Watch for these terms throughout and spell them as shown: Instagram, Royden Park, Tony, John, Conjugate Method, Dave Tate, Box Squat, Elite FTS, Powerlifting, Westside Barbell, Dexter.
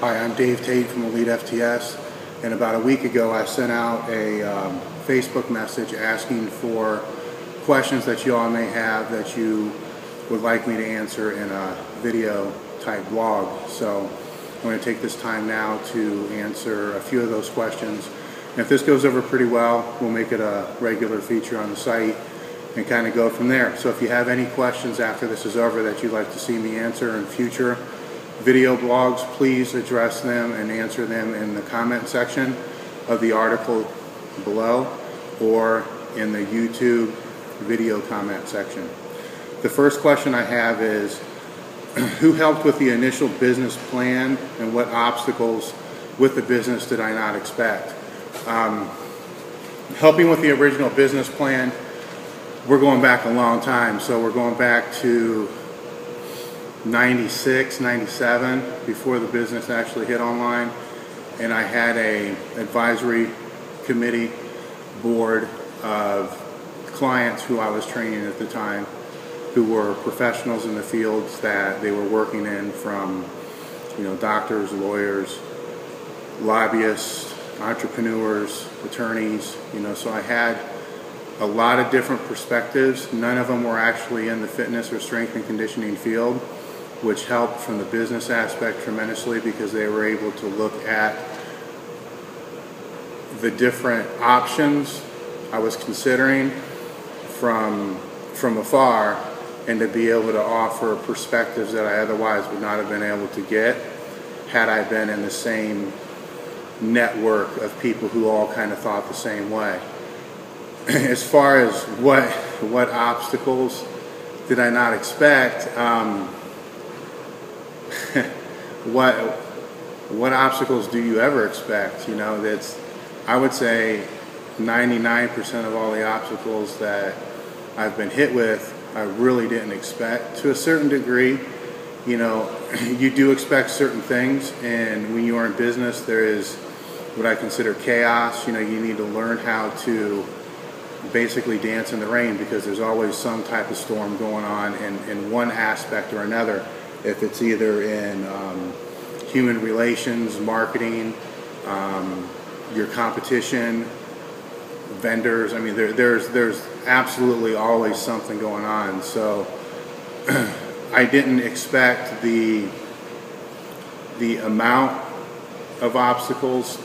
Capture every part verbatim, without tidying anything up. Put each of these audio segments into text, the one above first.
Hi, I'm Dave Tate from Elite F T S, and about a week ago I sent out a um, Facebook message asking for questions that you all may have that you would like me to answer in a video type blog. So I'm going to take this time now to answer a few of those questions. And if this goes over pretty well, we'll make it a regular feature on the site and kind of go from there. So if you have any questions after this is over that you'd like to see me answer in future video blogs, please address them and answer them in the comment section of the article below or in the YouTube video comment section. The first question I have is, who helped with the initial business plan and what obstacles with the business did I not expect? Um, helping with the original business plan, we're going back a long time, so we're going back to ninety-six, ninety-seven, before the business actually hit online, and I had a advisory committee board of clients who I was training at the time, who were professionals in the fields that they were working in, from you know doctors, lawyers, lobbyists, entrepreneurs, attorneys, you know. So I had a lot of different perspectives. None of them were actually in the fitness or strength and conditioning field, which helped from the business aspect tremendously because they were able to look at the different options I was considering from, from afar, and to be able to offer perspectives that I otherwise would not have been able to get had I been in the same network of people who all kind of thought the same way. As far as what, what obstacles did I not expect, um, what what obstacles do you ever expect? You know, that's, I would say ninety-nine percent of all the obstacles that I've been hit with, I really didn't expect. To a certain degree, you know, you do expect certain things, and when you are in business, there is what I consider chaos. You know, you need to learn how to basically dance in the rain because there's always some type of storm going on in, in one aspect or another. If it's either in um, human relations, marketing, um, your competition, vendors, I mean, there, there's, there's absolutely always something going on. So I didn't expect the, the amount of obstacles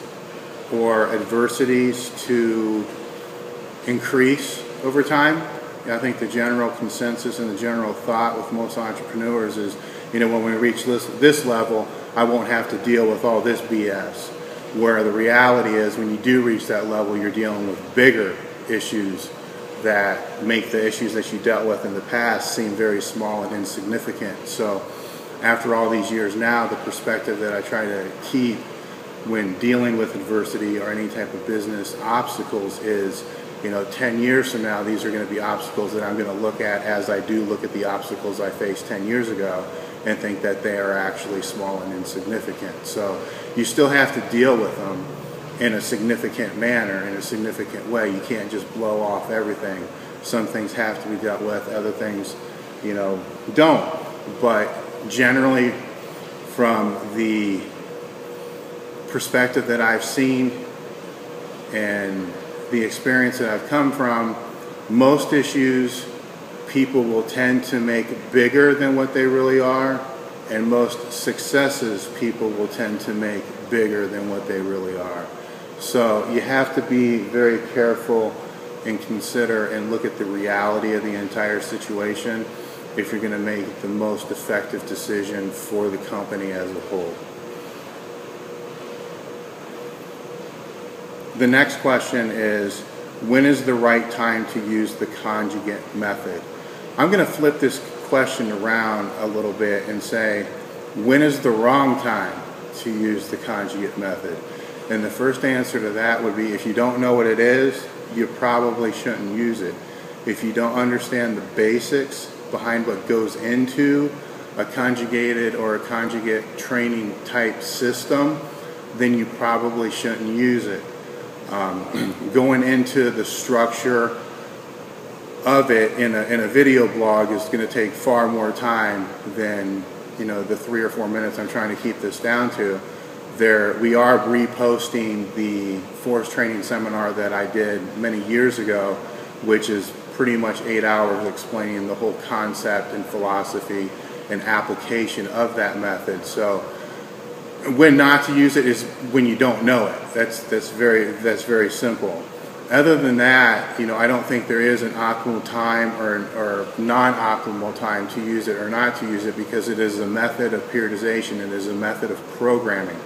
or adversities to increase over time. I think the general consensus and the general thought with most entrepreneurs is, you know, when we reach this, this level, I won't have to deal with all this B S. Where the reality is, when you do reach that level, you're dealing with bigger issues that make the issues that you dealt with in the past seem very small and insignificant. So after all these years now, the perspective that I try to keep when dealing with adversity or any type of business obstacles is, you know, ten years from now, these are going to be obstacles that I'm going to look at as I do look at the obstacles I faced ten years ago and think that they are actually small and insignificant. So you still have to deal with them in a significant manner, in a significant way. You can't just blow off everything. Some things have to be dealt with, other things, you know, don't. But generally, from the perspective that I've seen and the experience that I've come from, most issues people will tend to make bigger than what they really are, and most successes people will tend to make bigger than what they really are. So you have to be very careful and consider and look at the reality of the entire situation if you're going to make the most effective decision for the company as a whole. The next question is, when is the right time to use the conjugate method? I'm going to flip this question around a little bit and say, when is the wrong time to use the conjugate method? And the first answer to that would be, if you don't know what it is, you probably shouldn't use it. If you don't understand the basics behind what goes into a conjugated or a conjugate training type system, then you probably shouldn't use it. Um, going into the structure of it in a, in a video blog is going to take far more time than, you know, the three or four minutes I'm trying to keep this down to. There, we are reposting the force training seminar that I did many years ago, which is pretty much eight hours explaining the whole concept and philosophy and application of that method. So when not to use it is when you don't know it. That's, that's, very, that's very simple. Other than that, you know, I don't think there is an optimal time or, or non-optimal time to use it or not to use it, because it is a method of periodization. It is a method of programming.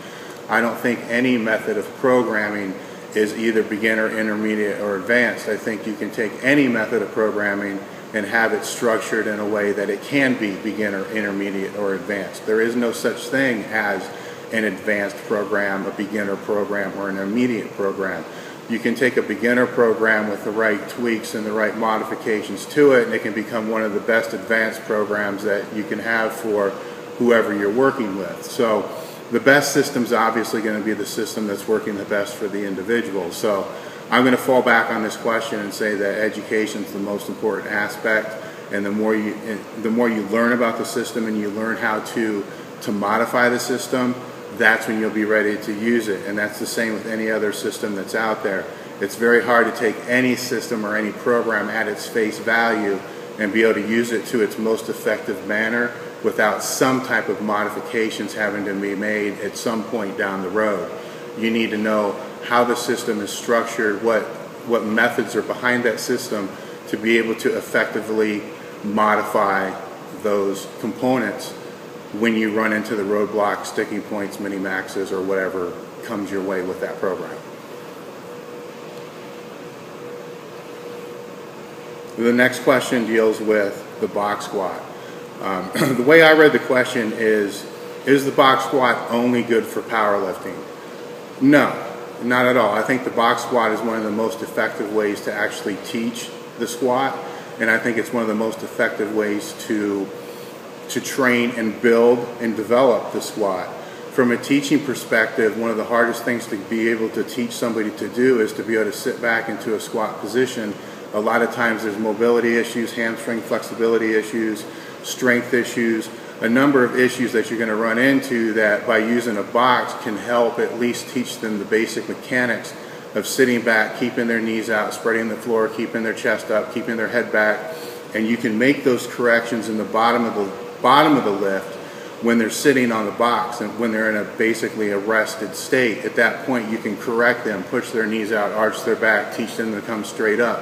I don't think any method of programming is either beginner, intermediate, or advanced. I think you can take any method of programming and have it structured in a way that it can be beginner, intermediate, or advanced. There is no such thing as an advanced program, a beginner program, or an intermediate program. You can take a beginner program with the right tweaks and the right modifications to it, and it can become one of the best advanced programs that you can have for whoever you're working with. So the best system is obviously going to be the system that's working the best for the individual. So I'm going to fall back on this question and say that education is the most important aspect, and the more you, the more you learn about the system and you learn how to, to modify the system, that's when you'll be ready to use it. And that's the same with any other system that's out there. It's very hard to take any system or any program at its face value and be able to use it to its most effective manner without some type of modifications having to be made at some point down the road. You need to know how the system is structured, what, what methods are behind that system, to be able to effectively modify those components when you run into the roadblocks, sticking points, mini-maxes, or whatever comes your way with that program. The next question deals with the box squat. Um, the way I read the question is, is the box squat only good for powerlifting? No, not at all. I think the box squat is one of the most effective ways to actually teach the squat, and I think it's one of the most effective ways to to train and build and develop the squat. From a teaching perspective, one of the hardest things to be able to teach somebody to do is to be able to sit back into a squat position. A lot of times there's mobility issues, hamstring flexibility issues, strength issues, a number of issues that you're going to run into that by using a box can help at least teach them the basic mechanics of sitting back, keeping their knees out, spreading the floor, keeping their chest up, keeping their head back. And you can make those corrections in the bottom of the bottom of the lift when they're sitting on the box, and when they're in a basically a rested state. At that point you can correct them, push their knees out, arch their back, teach them to come straight up.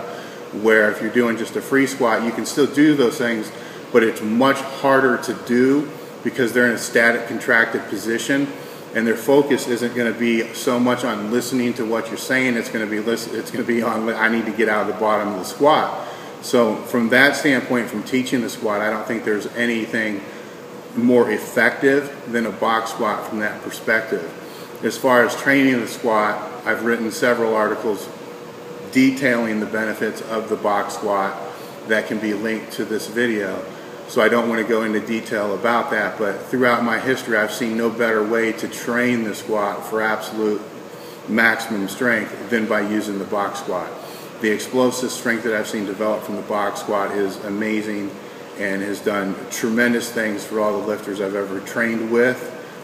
Where if you're doing just a free squat, you can still do those things, but it's much harder to do because they're in a static, contracted position, and their focus isn't going to be so much on listening to what you're saying. It's going to be listen, it's going to be on, I need to get out of the bottom of the squat. So from that standpoint, from teaching the squat, I don't think there's anything more effective than a box squat from that perspective. As far as training the squat, I've written several articles detailing the benefits of the box squat that can be linked to this video. So I don't want to go into detail about that, but throughout my history, I've seen no better way to train the squat for absolute maximum strength than by using the box squat. The explosive strength that I've seen develop from the box squat is amazing and has done tremendous things for all the lifters I've ever trained with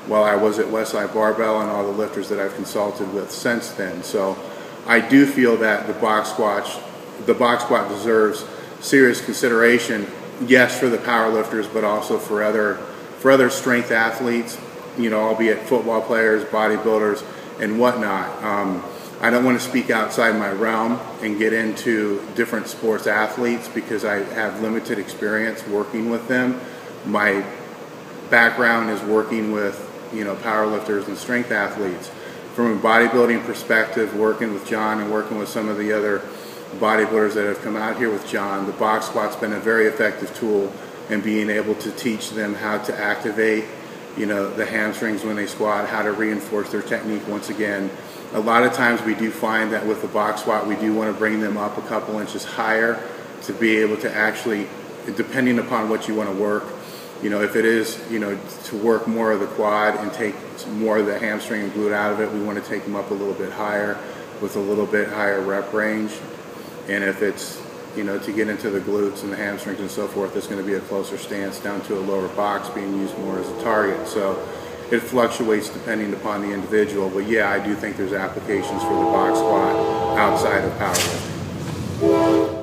while I was at Westside Barbell, and all the lifters that I've consulted with since then. So I do feel that the box squat, the box squat deserves serious consideration, yes, for the power lifters, but also for other, for other strength athletes, you know, albeit football players, bodybuilders, and whatnot. Um, I don't want to speak outside my realm and get into different sports athletes because I have limited experience working with them. My background is working with, you know, powerlifters and strength athletes. From a bodybuilding perspective, working with John and working with some of the other bodybuilders that have come out here with John, the box squat's been a very effective tool in being able to teach them how to activate, you know, the hamstrings when they squat, how to reinforce their technique once again. A lot of times we do find that with the box squat, we do want to bring them up a couple inches higher to be able to actually, depending upon what you want to work, you know, if it is, you know, to work more of the quad and take more of the hamstring and glute out of it, we want to take them up a little bit higher with a little bit higher rep range. And if it's, you know, to get into the glutes and the hamstrings and so forth, it's going to be a closer stance down to a lower box being used more as a target. So it fluctuates depending upon the individual. But yeah, I do think there's applications for the box squat outside of powerlifting.